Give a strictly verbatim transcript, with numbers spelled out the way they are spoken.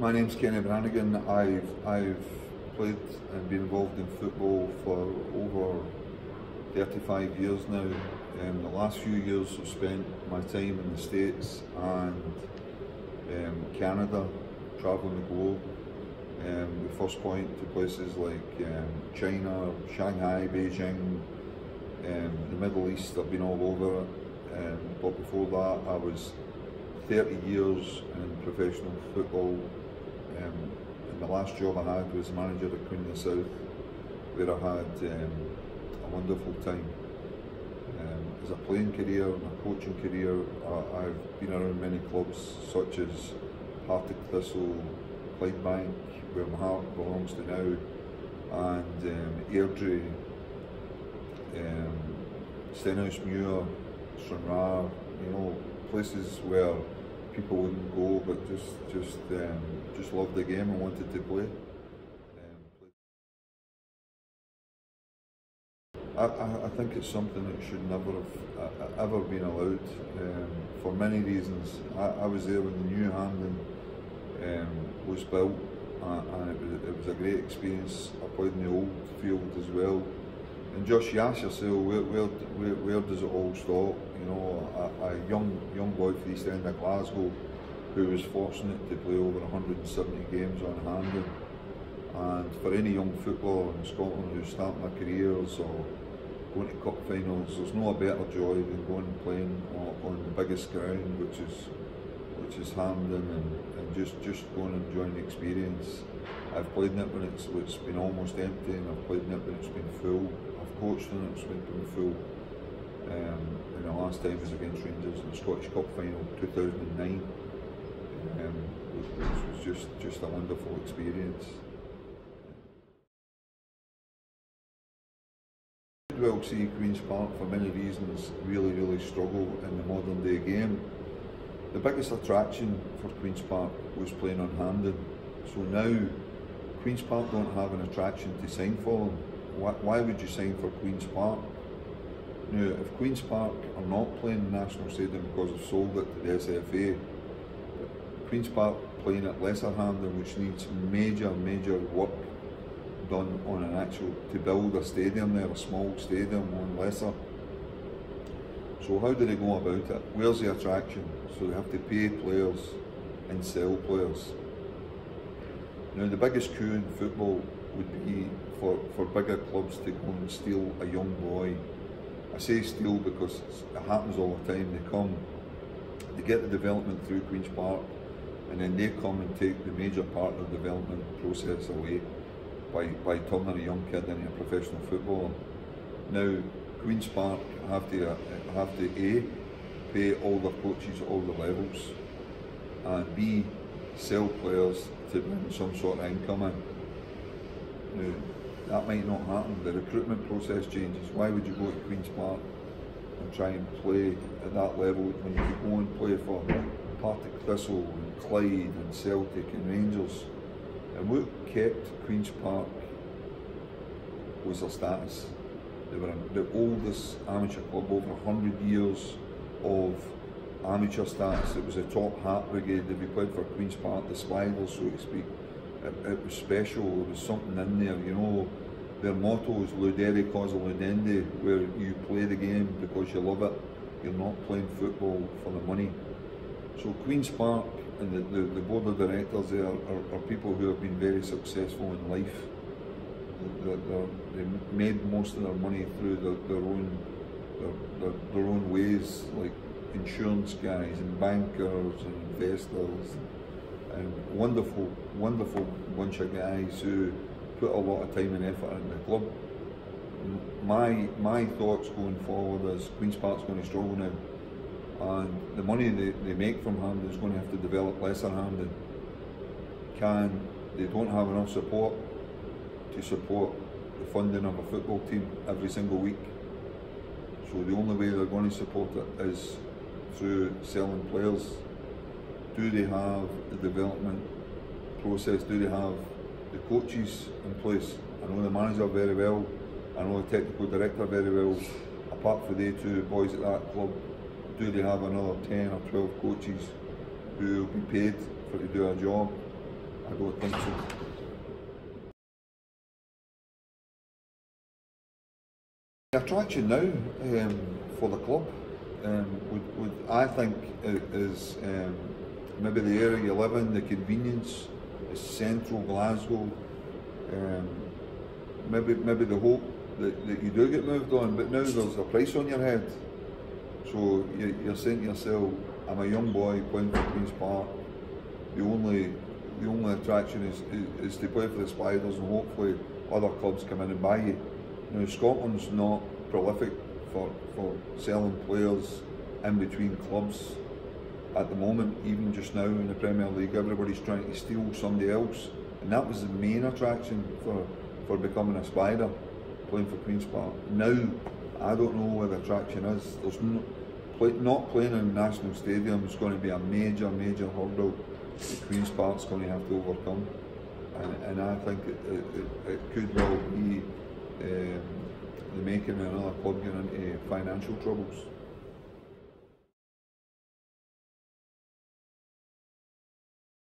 My name's Kenny Brannigan. I've, I've played and been involved in football for over thirty-five years now. Um, the last few years I've spent my time in the States and um, Canada, travelling the globe. Um, we first point to places like um, China, Shanghai, Beijing, um, the Middle East. I've been all over. Um, but before that I was thirty years in professional football, um, and the last job I had was manager at Queen of the South, where I had um, a wonderful time. Um, as a playing career and a coaching career, I, I've been around many clubs such as Partick Thistle, Clydebank, where my heart belongs to now, and um, Airdrie, um, Stenhouse Muir, Stranraer, you know, places where people wouldn't go, but just just um, just loved the game and wanted to play. Um, I, I, I think it's something that should never have uh, ever been allowed, um, for many reasons. I, I was there when the new Hampden um, was built, uh, and it was, it was a great experience. I played in the old field as well. And just you ask yourself, where, where, where, where does it all stop? You know, a, a young young boy from the East End of Glasgow who was fortunate to play over one hundred and seventy games on Hampden. And for any young footballer in Scotland who's starting their careers or going to cup finals, there's no a better joy than going and playing on, on the biggest ground, which is which is Hampden, and, and just, just going and enjoying the experience. I've played in it when it's, it's been almost empty, and I've played in it when it's been full. Coached in it, it's been full. Um, and the last time was against Rangers in the Scottish Cup Final two thousand and nine, um, which was just, just a wonderful experience. I could well see Queen's Park, for many reasons, really, really struggle in the modern day game. The biggest attraction for Queen's Park was playing on Hampden. So now, Queen's Park don't have an attraction to sign for them. Why, why would you sign for Queen's Park? Now, if Queen's Park are not playing National Stadium because they've sold it to the S F A, Queen's Park playing at Lesser Hampden, which needs major, major work done on an actual, to build a stadium there, a small stadium on Lesser. So how do they go about it? Where's the attraction? So they have to pay players and sell players. Now, the biggest coup in football would be for, for bigger clubs to go and steal a young boy. I say steal because it's, it happens all the time. They come, they get the development through Queen's Park, and then they come and take the major part of the development process away by, by turning a young kid into a professional footballer. Now, Queen's Park have to, uh, have to A, pay all their coaches at all the levels, and B, sell players to bring some sort of income in. Now, that might not happen. The recruitment process changes. Why would you go to Queen's Park and try and play at that level when you could go and play for Partick Thistle and Clyde and Celtic and Rangers? And what kept Queen's Park was their status. They were the oldest amateur club, over one hundred years of amateur status. It was a top hat brigade. They played for Queen's Park, the Spiders, so to speak. It, it was special, there was something in there, you know. Their motto is Ludere causa ludendi, where you play the game because you love it. You're not playing football for the money. So Queen's Park and the, the, the board of directors there are, are people who have been very successful in life. They're, they're, they made most of their money through their, their, own, their, their, their own ways, like insurance guys and bankers and investors. And wonderful, wonderful bunch of guys who put a lot of time and effort into the club. My my thoughts going forward is Queen's Park's going to struggle now, and the money they, they make from Hampden is going to have to develop Lesser Hampden. Can they don't have enough support to support the funding of a football team every single week? So the only way they're going to support it is through selling players. Do they have the development process? Do they have the coaches in place? I know the manager very well. I know the technical director very well. Apart from the two boys at that club, do they have another ten or twelve coaches who will be paid for to do a job? I don't think so. The attraction now um, for the club um, would, would, I think is um, maybe the area you live in, the convenience, is central Glasgow, um, maybe, maybe the hope that, that you do get moved on, but now there's a price on your head. So you, you're saying to yourself, I'm a young boy playing for Queen's Park, the only, the only attraction is, is, is to play for the Spiders and hopefully other clubs come in and buy you. Now Scotland's not prolific for, for selling players in between clubs at the moment. Even just now in the Premier League, everybody's trying to steal somebody else, and that was the main attraction for, for becoming a Spider, playing for Queen's Park. Now I don't know where the attraction is. There's no, play, not playing in the National Stadium is going to be a major, major hurdle that Queen's Park's going to have to overcome, and, and I think it, it, it could well be Um, the making of another club getting into financial troubles.